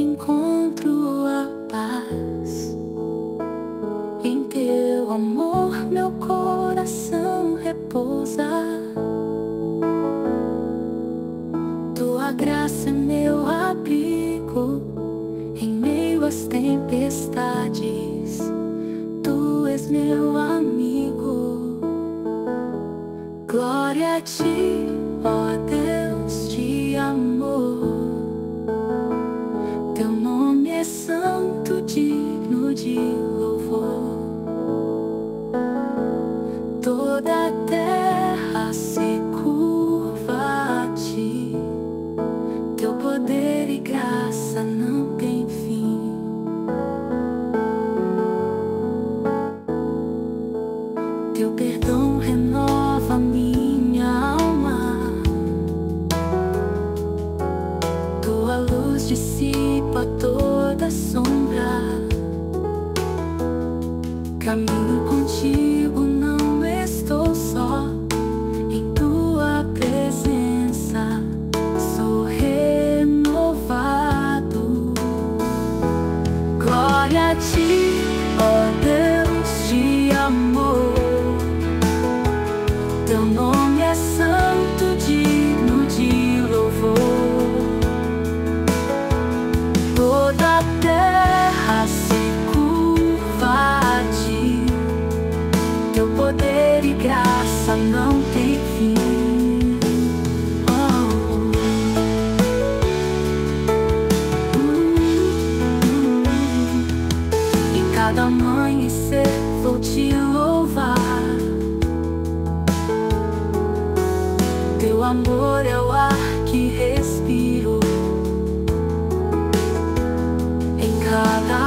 encontro a paz. Em teu amor meu coração repousa. Tua graça é meu abrigo em meio às tempestades. Tu és meu amigo. Glória a ti, ó Deus de amor. Teu nome é santo, digno de louvor. Toda a terra se curva a ti. Teu poder e graça não tem fim. Teu perdão renova minha alma. Tua luz dissipa toda sombra. Caminho contigo, não estou só. Em tua presença sou renovado. Glória a ti, ó Deus de amor. Teu nome é santo, digno de louvor. Toda a terra se curva a ti. Teu poder e graça não tem fim. Em cada amanhecer vou te louvar. Teu amor é o ar que respiro. Cada